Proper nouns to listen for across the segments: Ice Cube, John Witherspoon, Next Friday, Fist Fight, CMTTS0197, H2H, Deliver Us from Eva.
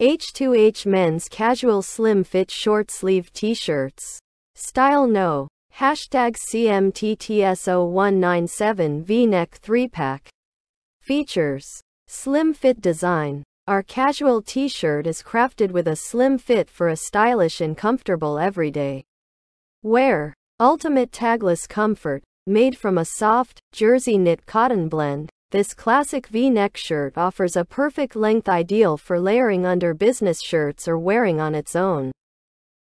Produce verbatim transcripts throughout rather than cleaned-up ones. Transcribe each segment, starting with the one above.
H two H men's casual slim fit short sleeve t-shirts. Style no. Hashtag C M T T S zero one nine seven V-neck three pack. Features. Slim fit design. Our casual t-shirt is crafted with a slim fit for a stylish and comfortable everyday wear. Ultimate tagless comfort. Made from a soft, jersey knit cotton blend, this classic V-neck shirt offers a perfect length ideal for layering under business shirts or wearing on its own.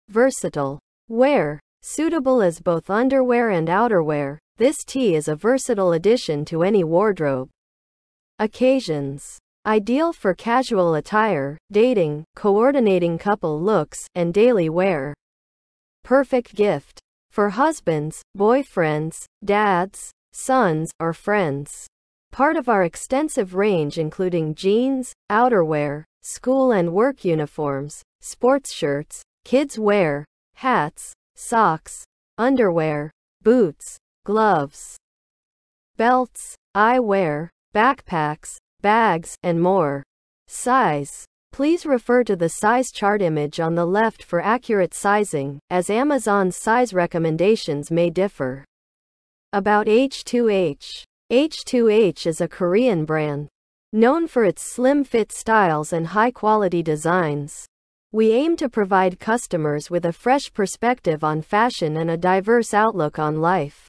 Versatile. Wear. Suitable as both underwear and outerwear, this tee is a versatile addition to any wardrobe. Occasions. Ideal for casual attire, dating, coordinating couple looks, and daily wear. Perfect gift. For husbands, boyfriends, dads, sons, or friends. Part of our extensive range including jeans, outerwear, school and work uniforms, sports shirts, kids wear, hats, socks, underwear, boots, gloves, belts, eyewear, backpacks, bags, and more. Size. Please refer to the size chart image on the left for accurate sizing, as Amazon's size recommendations may differ. About H two H. H two H is a Korean brand known for its slim fit styles and high-quality designs. We aim to provide customers with a fresh perspective on fashion and a diverse outlook on life.